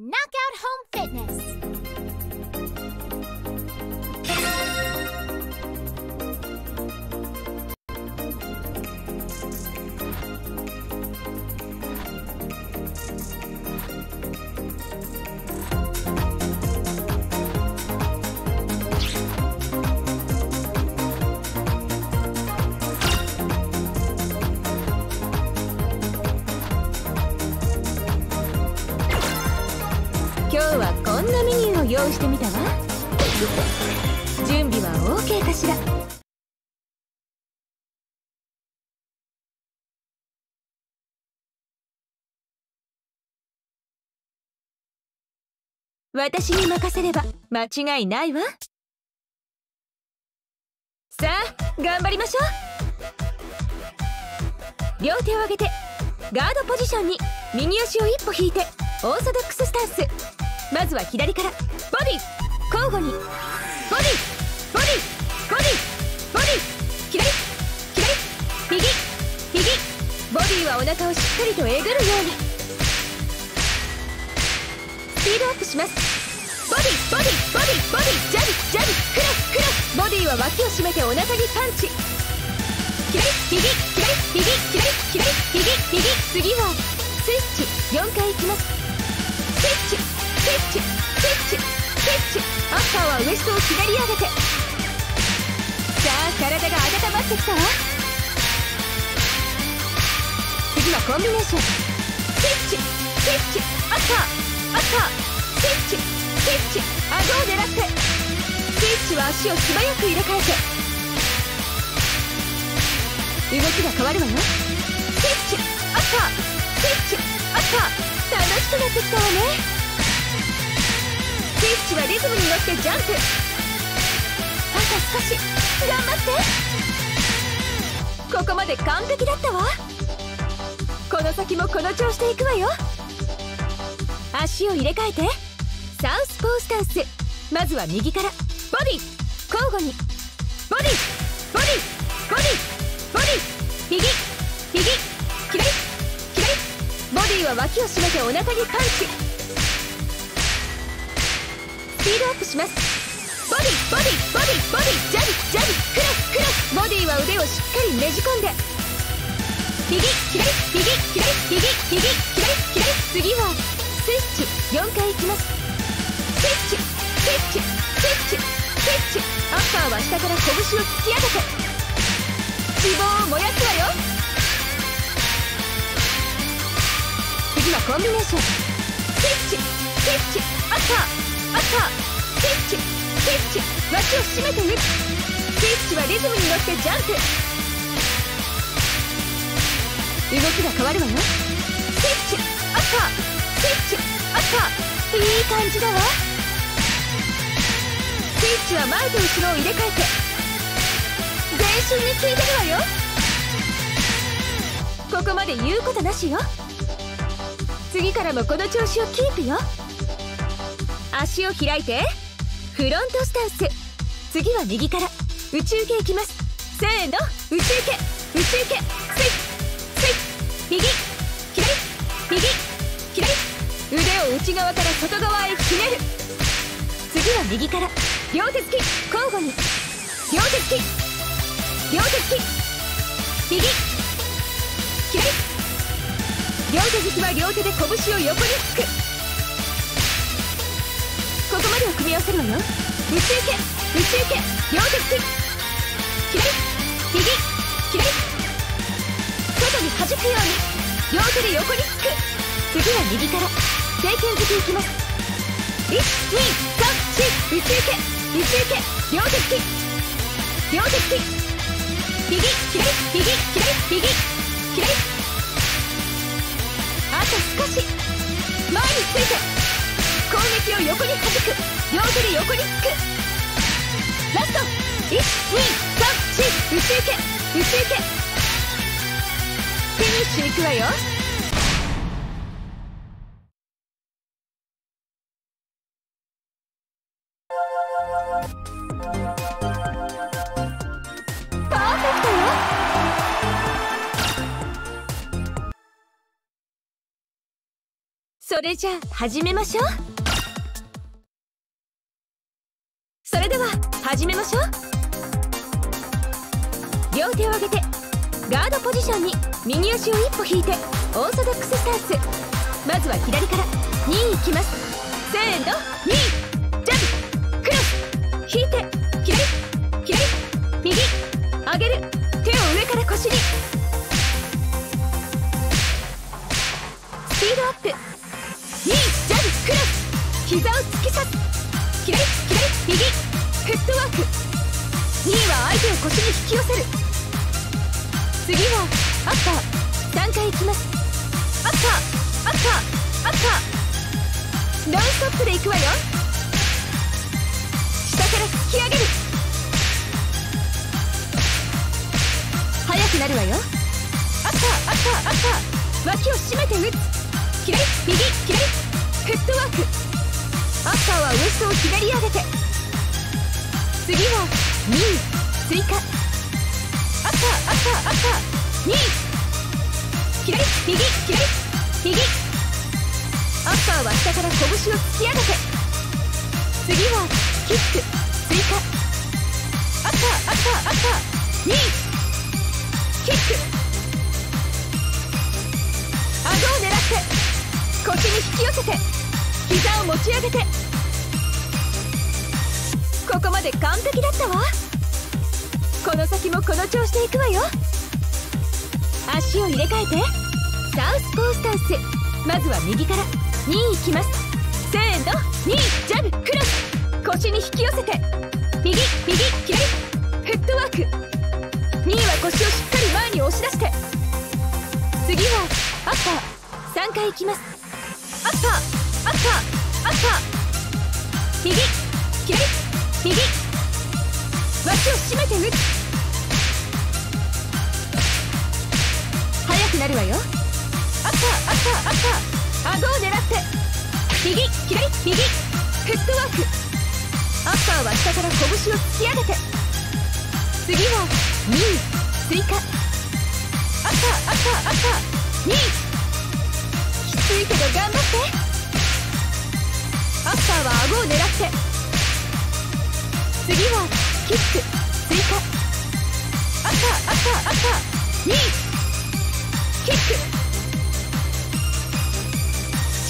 Knockout Home Fitness.準備は OK かしら。私に任せれば間違いないわ。さあ頑張りましょう。両手を上げてガードポジションに右足を一歩引いてオーソドックススタンス。まずは左からボディ交互にボディボディボディボディ、左左右右。ボディはお腹をしっかりとえぐるように。スピードアップします。ボディボディボディボディ、ジャブジャブクロスクロス。ボディは脇を締めてお腹にパンチ。左右左右左左右右。次はスイッチ4回いきます。スイッチスイッチスイッチスイッチ。アッパーはウエストを左上げて。さあ体が温まってきたわ。次はコンビネーション。スイッチスイッチアッパーアッパー、スイッチスイッチ。顎を狙って。スイッチは足を素早く入れ替えて動きが変わるわよ。スイッチアッパースイッチアッパー。楽しくなってきたわね。スイッチはリズムに乗ってジャンプ。あと少し頑張って。ここまで完璧だったわ。この先もこの調子でいくわよ。足を入れ替えてサウスポースタンス。まずは右からボディ交互にボディボディボディボディ、右右左左。ボディは脇を締めてお腹にパンチ。スピードアップします。ボディボディボディボディ、ジャブジャブクロスクロス。ボディは腕をしっかりねじ込んで右左右左右右左左。次はスイッチ4回いきます。スイッチスイッチスイッチスイッチ。アッパーは下から拳を突き上げて脂肪を燃やすわよ。次はコンビネーション。スイッチスイッチアッパーアッパー、スイッチスイッチ。脇を締めて抜く。スイッチはリズムに乗ってジャンプ。動きが変わるわよ。スイッチアッパースイッチアッパー、いい感じだわ。スイッチは前と後ろを入れ替えて全身についてるわよ。ここまで言うことなしよ。次からもこの調子をキープよ。足を開いてフロントスタンス。次は右から宇宙系いきます。せーの宇宙系宇宙系。スイッチスイッチ、右左右左。腕を内側から外側へひねる。次は右から両手突き交互に両手突き両手突き、右左。両手突きは両手で拳を横に突く。ここまでを組み合わせるわよ。宇宙系宇宙系、両手突き左右左。外に弾くように両手で横に突く。次は右から正拳突きいきます。1 2 3 4。宇宙系宇宙系、両手突き両手突き、右左右左右左。あと少し前について攻撃を横に弾く。両手で横に突く。ラスト 1 2 3 4。宇宙系宇宙系。フィニッシュいくわよ。パーフェクトよ。それじゃあ始めましょう。それでは始めましょう。両手を上げてガードポジションに右足を一歩引いてオーソドックススタンス。まずは左から2いきます。せーの、2ジャンプクロス、引いて左左右上げる。手を上から腰に。スピードアップ2ジャンプクロス、膝を突き刺す。左右フットワーク。2は相手を腰に引き寄せる。次はアッパー3回いきます。アッパーアッパーアッパーノンストップでいくわよ。下から突き上げる。速くなるわよ。アッパーアッパーアッパー、脇を締めて打つ。左右左フットワーク。アッパーはウエストを左上げて。次は2追加。アッパーアッパーアッパー2左右左右。アッパーは下から拳を突き上げて。次はキック追加。アッパーアッパーアッパー2キック。顎を狙って腰に引き寄せて膝を持ち上げて。ここまで完璧だったわ。この先もこの調子でいくわよ。足を入れ替えてサウスポースタンス。まずは右から2いきます。せーの、2ジャブクロス、腰に引き寄せて。右右左フットワーク。2は腰をしっかり前に押し出して。次はアッパー3回いきます。アッパーアッパーアッパー右左右、脇を締めて打つ。速くなるわよ。アッパーアッパーアッパー、顎を狙って。右左右フットワーク。アッパーは下から拳を突き上げて。次は2追加。アッパーアッパーアッパー2。きついけど頑張って。アッパーは顎を狙って。次はキック追加。アッパーアッパーアッパー2キック。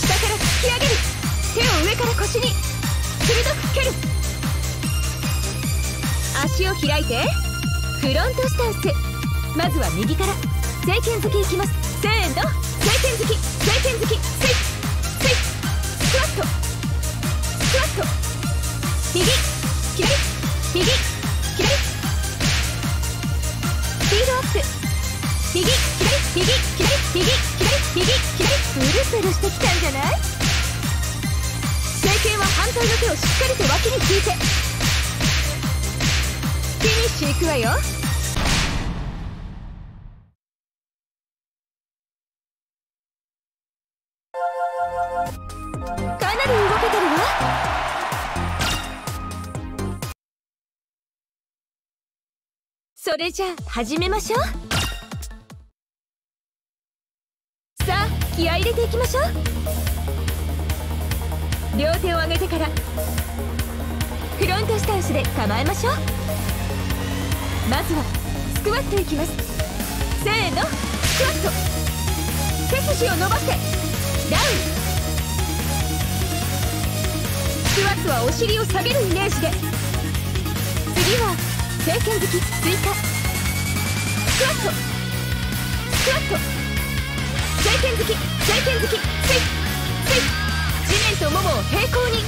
引き上げる。手を上から腰に鋭く蹴る。足を開いてフロントスタンス。まずは右から正拳突きいきます。せーの、正拳突き正拳突きスイッチスイッチスクワットスクワット。右左右左スピードアップ。右左右左右左右左。うるうるしてきたんじゃない？正拳は反対の手をしっかりと脇に引いて。フィニッシュいくわよ。かなり動けてるわ。それじゃあ始めましょう。さあ気合い入れていきましょう。両手を上げてからフロントスタンスで構えましょう。まずはスクワットいきます。せーの、スクワット。背筋を伸ばしてダウン。スクワットはお尻を下げるイメージで。次は正拳突き追加。スクワットスクワット。正拳突き正拳突きスイッスイッ。地面とももを平行に。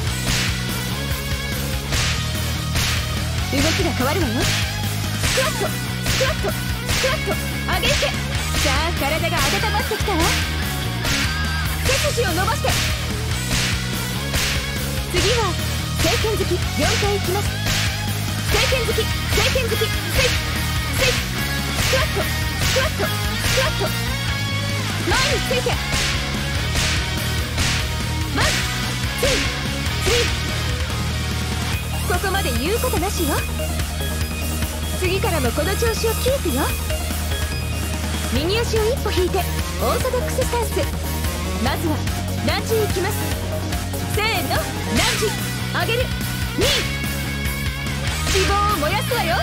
動きが変わるわよ。スクワットスクワットスクワット。上げて。さあ体が温まってきたわ。背筋を伸ばして。次は正拳突き4回いきます。正拳突き正拳突きスイッスイッ。スクワットスクワットスクワット。前について。ここまで言うことなしよ。次からもこの調子をキープよ。右足を一歩引いてオーソドックススタンス。まずはランジいきます。せーの、ランジ上げる。2、脂肪を燃やすわよ。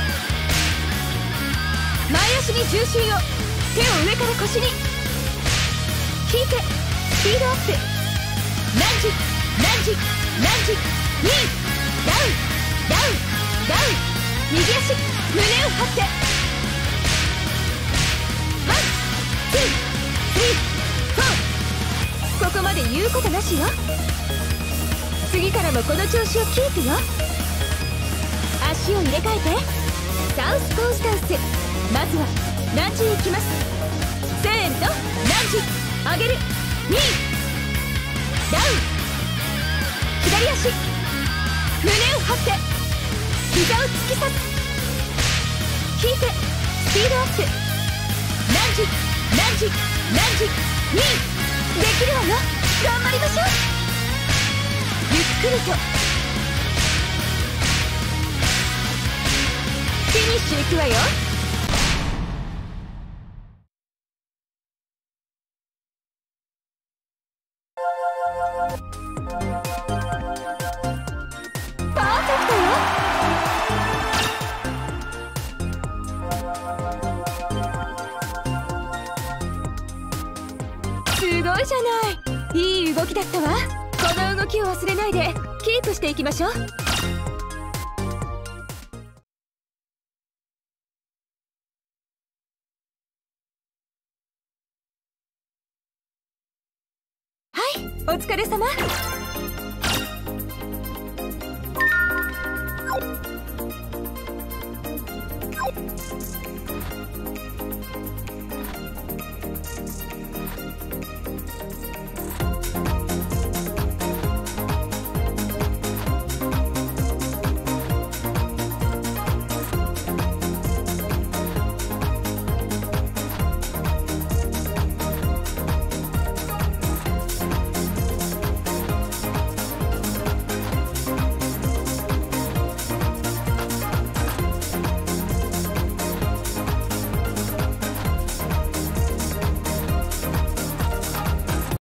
前足に重心を、手を上から腰に引いてスピードアップ。ランジランジランジ。2、ダウンダウンダウン。右足、胸を張って。ワンツースリーフォー。ここまで言うことなしよ。次からもこの調子をキープよ。足を入れ替えてサウスポースタンス。まずはランジいきます。せーの、ランジ上げる。2、ダウン。左足、胸を張って膝を突き刺す。引いてスピードアップ。ランジランジランジ。2、できるわよ。頑張りましょう。ゆっくりとフィニッシュいくわよ。いきましょう。はい、お疲れ様。